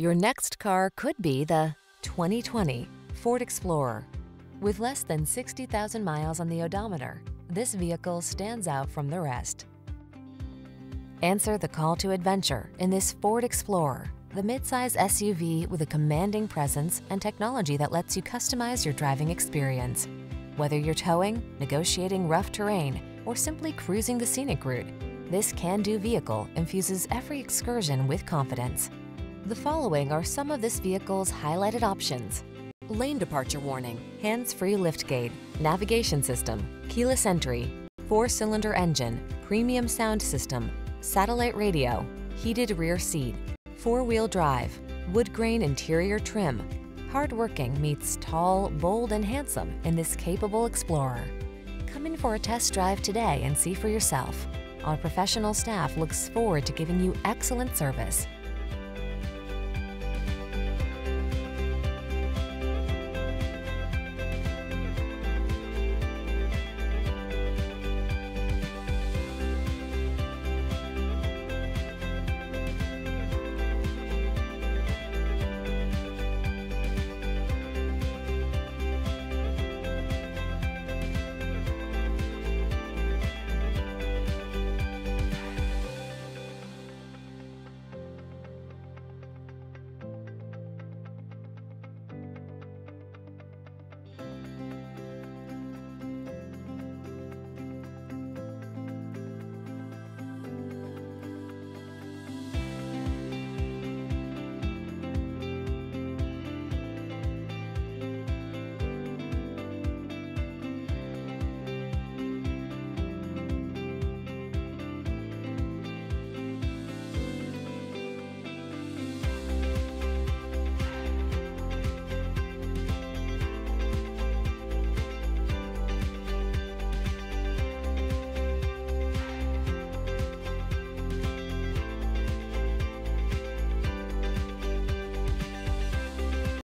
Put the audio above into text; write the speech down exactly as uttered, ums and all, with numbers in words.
Your next car could be the twenty twenty Ford Explorer. With less than sixty thousand miles on the odometer, this vehicle stands out from the rest. Answer the call to adventure in this Ford Explorer, the midsize S U V with a commanding presence and technology that lets you customize your driving experience. Whether you're towing, negotiating rough terrain, or simply cruising the scenic route, this can-do vehicle infuses every excursion with confidence. The following are some of this vehicle's highlighted options: lane departure warning, hands-free liftgate, navigation system, keyless entry, four-cylinder engine, premium sound system, satellite radio, heated rear seat, four-wheel drive, wood grain interior trim. Hardworking meets tall, bold, and handsome in this capable Explorer. Come in for a test drive today and see for yourself. Our professional staff looks forward to giving you excellent service.